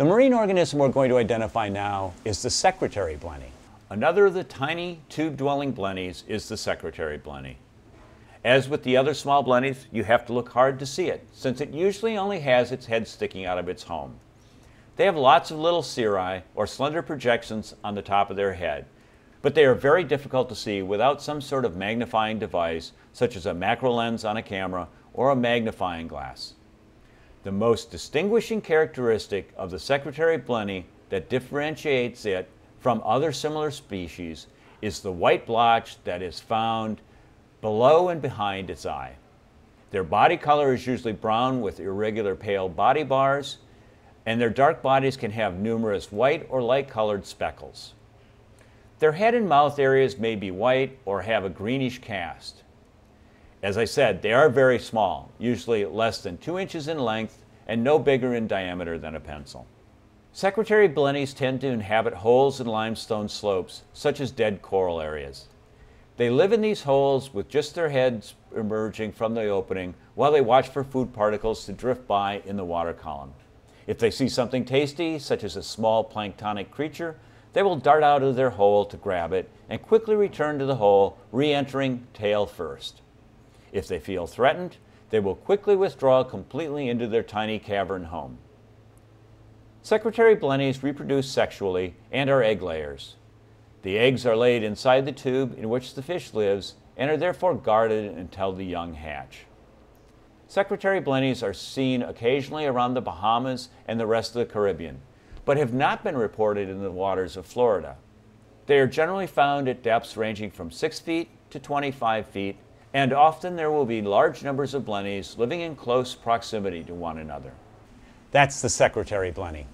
The marine organism we're going to identify now is the Secretary Blenny. Another of the tiny tube-dwelling blennies is the Secretary Blenny. As with the other small blennies, you have to look hard to see it, since it usually only has its head sticking out of its home. They have lots of little cirri, or slender projections, on the top of their head, but they are very difficult to see without some sort of magnifying device, such as a macro lens on a camera or a magnifying glass. The most distinguishing characteristic of the Secretary Blenny that differentiates it from other similar species is the white blotch that is found below and behind its eye. Their body color is usually brown with irregular pale body bars, and their dark bodies can have numerous white or light-colored speckles. Their head and mouth areas may be white or have a greenish cast. As I said, they are very small, usually less than 2 inches in length and no bigger in diameter than a pencil. Secretary blennies tend to inhabit holes in limestone slopes, such as dead coral areas. They live in these holes with just their heads emerging from the opening while they watch for food particles to drift by in the water column. If they see something tasty, such as a small planktonic creature, they will dart out of their hole to grab it and quickly return to the hole, re-entering tail first. If they feel threatened, they will quickly withdraw completely into their tiny cavern home. Secretary blennies reproduce sexually and are egg layers. The eggs are laid inside the tube in which the fish lives and are therefore guarded until the young hatch. Secretary blennies are seen occasionally around the Bahamas and the rest of the Caribbean, but have not been reported in the waters of Florida. They are generally found at depths ranging from 6 feet to 25 feet, and often there will be large numbers of blennies living in close proximity to one another. That's the Secretary Blenny.